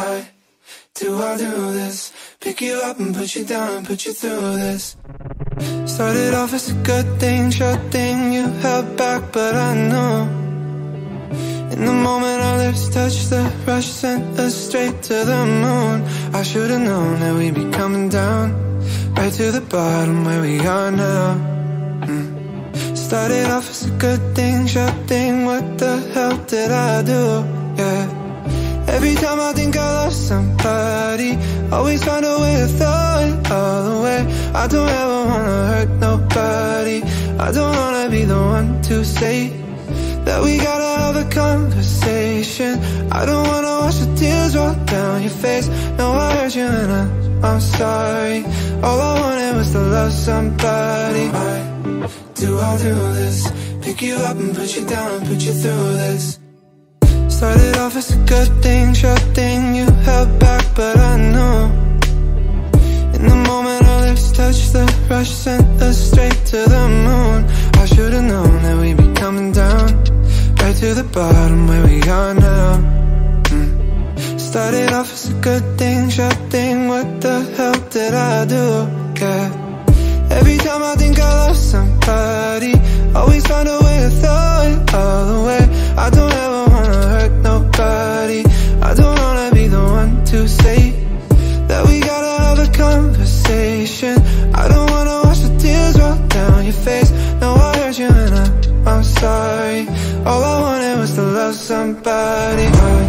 I do this, pick you up and put you down and put you through this. Started off as a good thing, sure thing, you held back, but I know in the moment our lips touched, the rush sent us straight to the moon. I should've known that we'd be coming down, right to the bottom where we are now. Started off as a good thing, sure thing, what the hell did I do, yeah. Every time I think I love somebody, always find a way to throw it all away. I don't ever wanna hurt nobody, I don't wanna be the one to say that we gotta have a conversation. I don't wanna watch the tears roll down your face. No, I hurt you and I'm sorry. All I wanted was to love somebody. Why do I do this? Pick you up and put you down and put you through this. Started off as a good thing, sure thing, you held back, but I know in the moment our lips touched, the rush sent us straight to the moon. I should've known that we'd be coming down, right to the bottom where we are now. Started off as a good thing, sure thing, what the hell did I do, yeah. Every time I think I love somebody, always find a way to throw it all away. I don't ever wanna hurt nobody, I don't wanna be the one to say that we gotta have a conversation. I don't wanna watch the tears roll down your face. No, I hurt you and I'm sorry. All I wanted was to love somebody. Why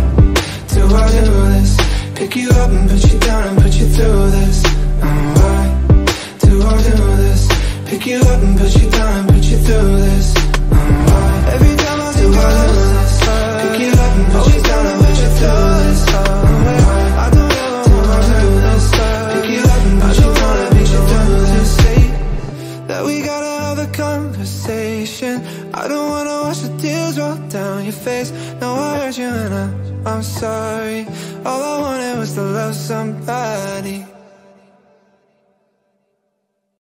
do I do this? Pick you up and put you down and put you through this. Why do I do this? Pick you up and put you down and put you through this. Every time I think I love somebody, pick you up and put you down and put you through this. I don't ever wanna do this. Pick you up and put you down and put you through this. Say that we gotta have a conversation. I don't wanna watch the tears roll down your face. No, I hurt you and I'm sorry. All I wanted was to love somebody.